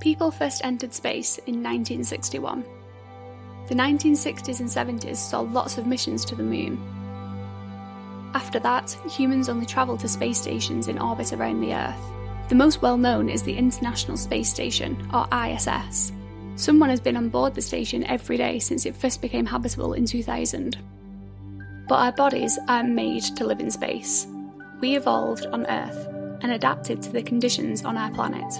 people first entered space in 1961. The 1960s and 70s saw lots of missions to the moon. After that, humans only travelled to space stations in orbit around the Earth. The most well-known is the International Space Station, or ISS. Someone has been on board the station every day since it first became habitable in 2000. But our bodies aren't made to live in space. We evolved on Earth and adapted to the conditions on our planet.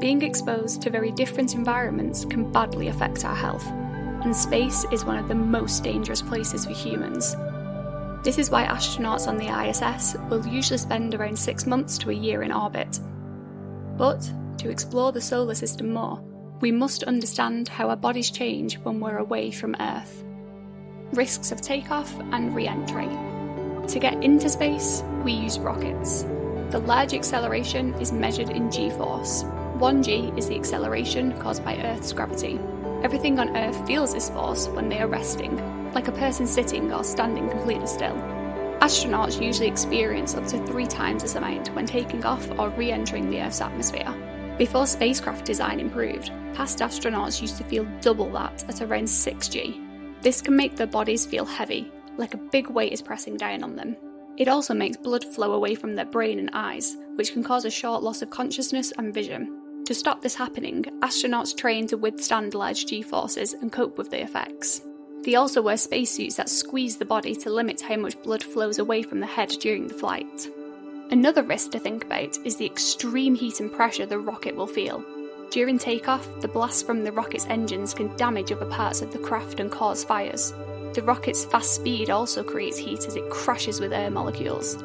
Being exposed to very different environments can badly affect our health, and space is one of the most dangerous places for humans. This is why astronauts on the ISS will usually spend around 6 months to a year in orbit. But to explore the solar system more, we must understand how our bodies change when we're away from Earth. Risks of takeoff and re-entry. To get into space, we use rockets. The large acceleration is measured in g-force. 1g is the acceleration caused by Earth's gravity. Everything on Earth feels this force when they are resting, like a person sitting or standing completely still. Astronauts usually experience up to 3 times this amount when taking off or re-entering the Earth's atmosphere. Before spacecraft design improved, past astronauts used to feel double that at around 6g. This can make their bodies feel heavy, like a big weight is pressing down on them. It also makes blood flow away from their brain and eyes, which can cause a short loss of consciousness and vision. To stop this happening, astronauts train to withstand large g-forces and cope with the effects. They also wear spacesuits that squeeze the body to limit how much blood flows away from the head during the flight. Another risk to think about is the extreme heat and pressure the rocket will feel. During takeoff, the blast from the rocket's engines can damage other parts of the craft and cause fires. The rocket's fast speed also creates heat as it crashes with air molecules.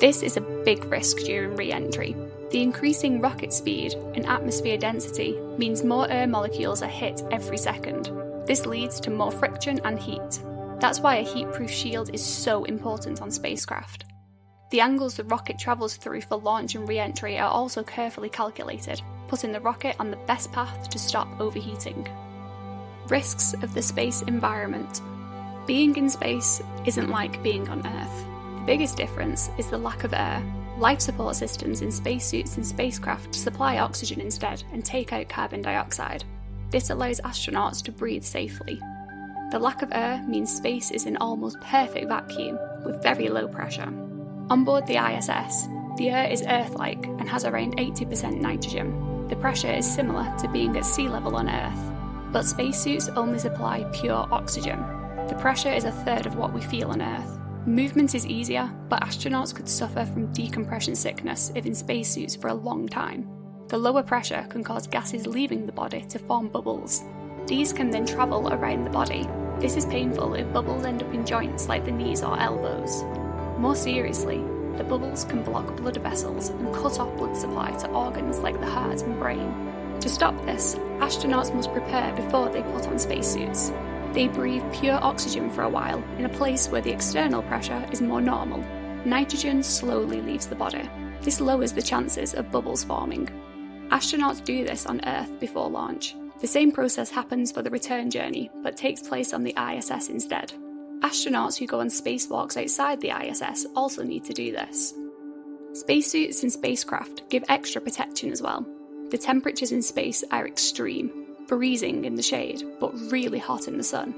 This is a big risk during re-entry. The increasing rocket speed and atmosphere density means more air molecules are hit every second. This leads to more friction and heat. That's why a heat-proof shield is so important on spacecraft. The angles the rocket travels through for launch and re-entry are also carefully calculated, putting the rocket on the best path to stop overheating. Risks of the space environment. Being in space isn't like being on Earth. The biggest difference is the lack of air. Life support systems in spacesuits and spacecraft supply oxygen instead and take out carbon dioxide. This allows astronauts to breathe safely. The lack of air means space is an almost perfect vacuum with very low pressure. On board the ISS, the air is Earth-like and has around 80% nitrogen. The pressure is similar to being at sea level on Earth, but spacesuits only supply pure oxygen. The pressure is 1/3 of what we feel on Earth. Movement is easier, but astronauts could suffer from decompression sickness if in spacesuits for a long time. The lower pressure can cause gases leaving the body to form bubbles. These can then travel around the body. This is painful if bubbles end up in joints like the knees or elbows. More seriously, the bubbles can block blood vessels and cut off blood supply to organs like the heart and brain. To stop this, astronauts must prepare before they put on spacesuits. They breathe pure oxygen for a while in a place where the external pressure is more normal. Nitrogen slowly leaves the body. This lowers the chances of bubbles forming. Astronauts do this on Earth before launch. The same process happens for the return journey, but takes place on the ISS instead. Astronauts who go on spacewalks outside the ISS also need to do this. Spacesuits and spacecraft give extra protection as well. The temperatures in space are extreme. Freezing in the shade, but really hot in the sun.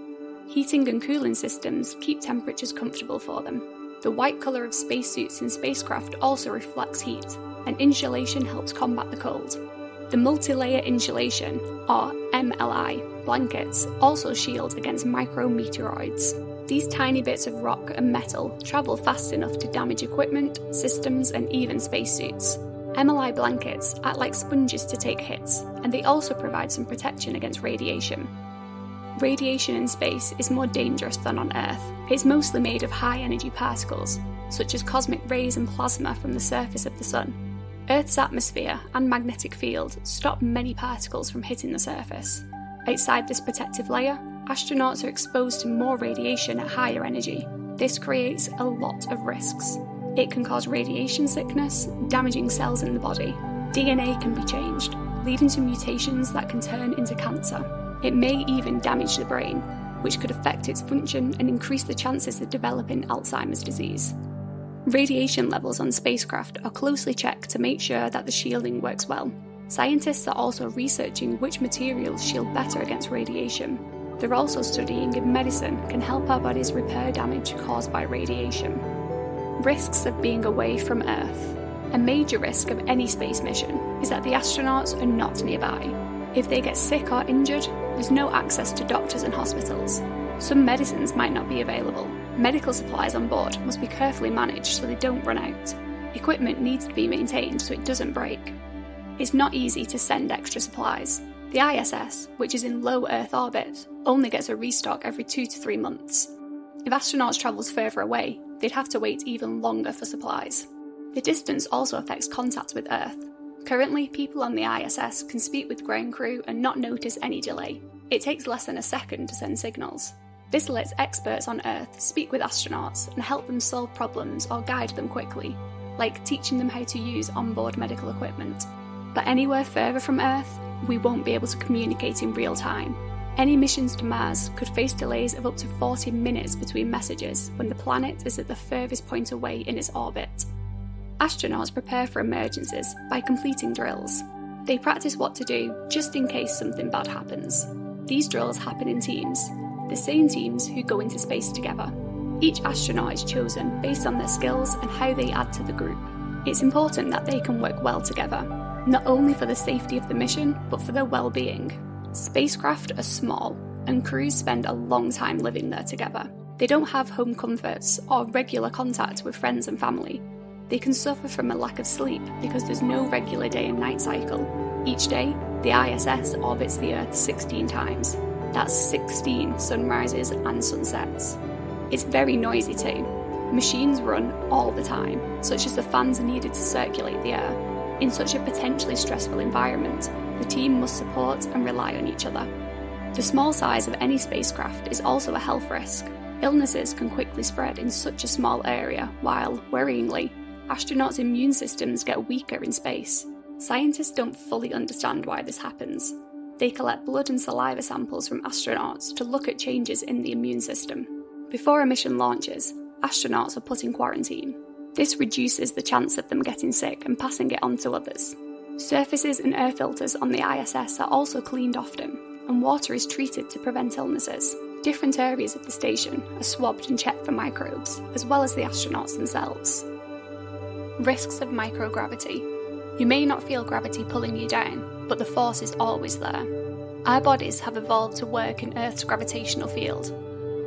Heating and cooling systems keep temperatures comfortable for them. The white colour of spacesuits and spacecraft also reflects heat, and insulation helps combat the cold. The multi-layer insulation, or MLI, blankets also shield against micrometeoroids. These tiny bits of rock and metal travel fast enough to damage equipment, systems, and even spacesuits. MLI blankets act like sponges to take hits, and they also provide some protection against radiation. Radiation in space is more dangerous than on Earth. It's mostly made of high-energy particles, such as cosmic rays and plasma from the surface of the Sun. Earth's atmosphere and magnetic field stop many particles from hitting the surface. Outside this protective layer, astronauts are exposed to more radiation at higher energy. This creates a lot of risks. It can cause radiation sickness, damaging cells in the body. DNA can be changed, leading to mutations that can turn into cancer. It may even damage the brain, which could affect its function and increase the chances of developing Alzheimer's disease. Radiation levels on spacecraft are closely checked to make sure that the shielding works well. Scientists are also researching which materials shield better against radiation. They're also studying if medicine can help our bodies repair damage caused by radiation. Risks of being away from Earth. A major risk of any space mission is that the astronauts are not nearby. If they get sick or injured, there's no access to doctors and hospitals. Some medicines might not be available. Medical supplies on board must be carefully managed so they don't run out. Equipment needs to be maintained so it doesn't break. It's not easy to send extra supplies. The ISS, which is in low Earth orbit, only gets a restock every 2 to 3 months. If astronauts travelled further away, they'd have to wait even longer for supplies. The distance also affects contact with Earth. Currently, people on the ISS can speak with ground crew and not notice any delay. It takes less than a second to send signals. This lets experts on Earth speak with astronauts and help them solve problems or guide them quickly, like teaching them how to use onboard medical equipment. But anywhere further from Earth, we won't be able to communicate in real time. Any missions to Mars could face delays of up to 40 minutes between messages when the planet is at the furthest point away in its orbit. Astronauts prepare for emergencies by completing drills. They practice what to do just in case something bad happens. These drills happen in teams, the same teams who go into space together. Each astronaut is chosen based on their skills and how they add to the group. It's important that they can work well together, not only for the safety of the mission, but for their well-being. Spacecraft are small, and crews spend a long time living there together. They don't have home comforts or regular contact with friends and family. They can suffer from a lack of sleep because there's no regular day and night cycle. Each day, the ISS orbits the Earth 16 times. That's 16 sunrises and sunsets. It's very noisy too. Machines run all the time, such as the fans needed to circulate the air. In such a potentially stressful environment, the team must support and rely on each other. The small size of any spacecraft is also a health risk. Illnesses can quickly spread in such a small area, while, worryingly, astronauts' immune systems get weaker in space. Scientists don't fully understand why this happens. They collect blood and saliva samples from astronauts to look at changes in the immune system. Before a mission launches, astronauts are put in quarantine. This reduces the chance of them getting sick and passing it on to others. Surfaces and air filters on the ISS are also cleaned often, and water is treated to prevent illnesses. Different areas of the station are swabbed and checked for microbes, as well as the astronauts themselves. Risks of microgravity. You may not feel gravity pulling you down, but the force is always there. Our bodies have evolved to work in Earth's gravitational field.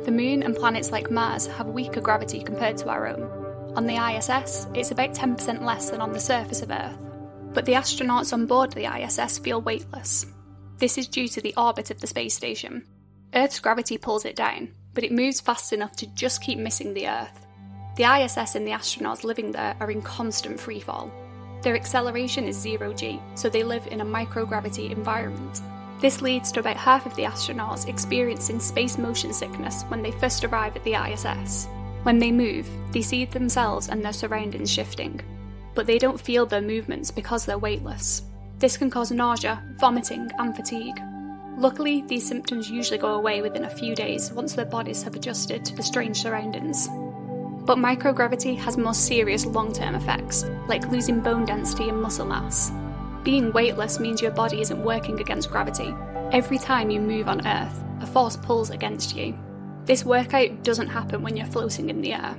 The moon and planets like Mars have weaker gravity compared to our own. On the ISS, it's about 10% less than on the surface of Earth. But the astronauts on board the ISS feel weightless. This is due to the orbit of the space station. Earth's gravity pulls it down, but it moves fast enough to just keep missing the Earth. The ISS and the astronauts living there are in constant freefall. Their acceleration is 0g, so they live in a microgravity environment. This leads to about half of the astronauts experiencing space motion sickness when they first arrive at the ISS. When they move, they see themselves and their surroundings shifting, but they don't feel their movements because they're weightless. This can cause nausea, vomiting, and fatigue. Luckily, these symptoms usually go away within a few days once their bodies have adjusted to the strange surroundings. But microgravity has more serious long-term effects, like losing bone density and muscle mass. Being weightless means your body isn't working against gravity. Every time you move on Earth, a force pulls against you. This workout doesn't happen when you're floating in the air.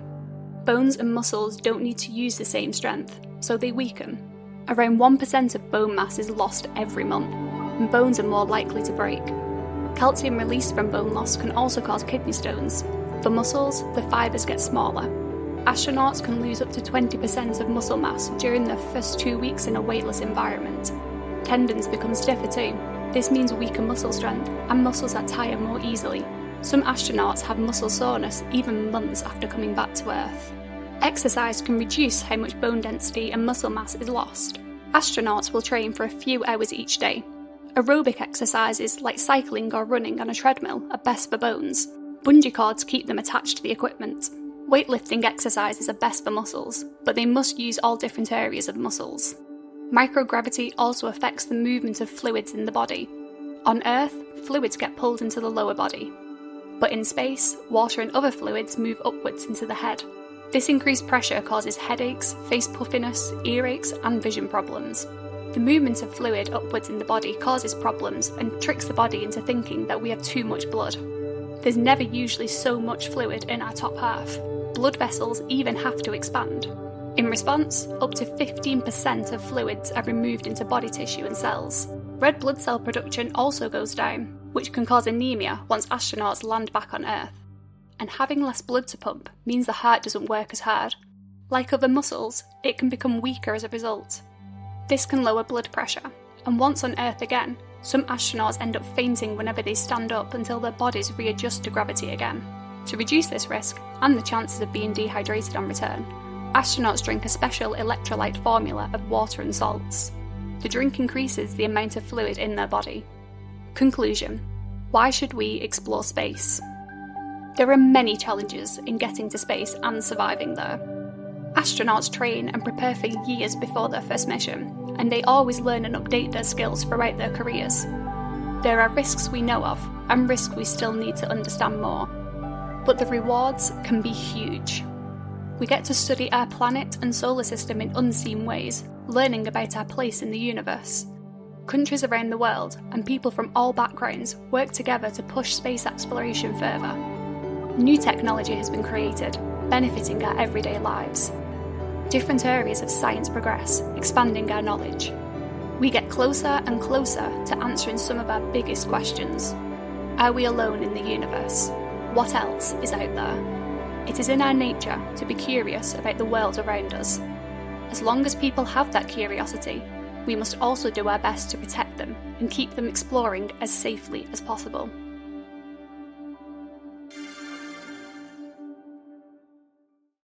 Bones and muscles don't need to use the same strength, so they weaken. Around 1% of bone mass is lost every month, and bones are more likely to break. Calcium released from bone loss can also cause kidney stones. For muscles, the fibres get smaller. Astronauts can lose up to 20% of muscle mass during their first 2 weeks in a weightless environment. Tendons become stiffer too. This means weaker muscle strength, and muscles that tire more easily. Some astronauts have muscle soreness even months after coming back to Earth. Exercise can reduce how much bone density and muscle mass is lost. Astronauts will train for a few hours each day. Aerobic exercises like cycling or running on a treadmill are best for bones. Bungee cords keep them attached to the equipment. Weightlifting exercises are best for muscles, but they must use all different areas of muscles. Microgravity also affects the movement of fluids in the body. On Earth, fluids get pulled into the lower body. But in space, water and other fluids move upwards into the head. This increased pressure causes headaches, face puffiness, earaches, and vision problems. The movement of fluid upwards in the body causes problems and tricks the body into thinking that we have too much blood. There's never usually so much fluid in our top half. Blood vessels even have to expand. In response, up to 15% of fluids are removed into body tissue and cells. Red blood cell production also goes down, which can cause anemia once astronauts land back on Earth. And having less blood to pump means the heart doesn't work as hard. Like other muscles, it can become weaker as a result. This can lower blood pressure, and once on Earth again, some astronauts end up fainting whenever they stand up until their bodies readjust to gravity again. To reduce this risk, and the chances of being dehydrated on return, astronauts drink a special electrolyte formula of water and salts. The drink increases the amount of fluid in their body. Conclusion: why should we explore space? There are many challenges in getting to space and surviving there. Astronauts train and prepare for years before their first mission, and they always learn and update their skills throughout their careers. There are risks we know of, and risks we still need to understand more. But the rewards can be huge. We get to study our planet and solar system in unseen ways, learning about our place in the universe. Countries around the world, and people from all backgrounds, work together to push space exploration further. New technology has been created, benefiting our everyday lives. Different areas of science progress, expanding our knowledge. We get closer and closer to answering some of our biggest questions. Are we alone in the universe? What else is out there? It is in our nature to be curious about the world around us. As long as people have that curiosity, we must also do our best to protect them and keep them exploring as safely as possible.